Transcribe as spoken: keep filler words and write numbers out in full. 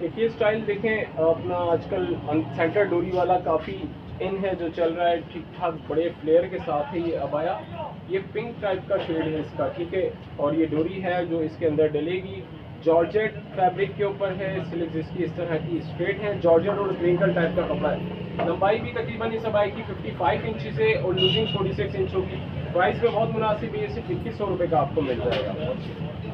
देखिए स्टाइल देखें अपना आजकल सेंटर डोरी वाला काफ़ी इन है जो चल रहा है, ठीक ठाक बड़े फ्लेयर के साथ है ये अबाया। ये पिंक टाइप का शेड है इसका, ठीक है। और ये डोरी है जो इसके अंदर डलेगी, जॉर्जेट फैब्रिक के ऊपर है। सिल्क इसकी इस तरह की स्ट्रेट है, जॉर्जेट और ट्विंकल टाइप का कपड़ा है। लंबाई भी तकरीबन इस अबाई की फिफ्टी फाइव इंच से और लूजिंग फोर्टी सिक्स इंच होगी। प्राइस में बहुत मुनासिब है, सिर्फ इक्कीस सौ रुपये का आपको मिल जाएगा।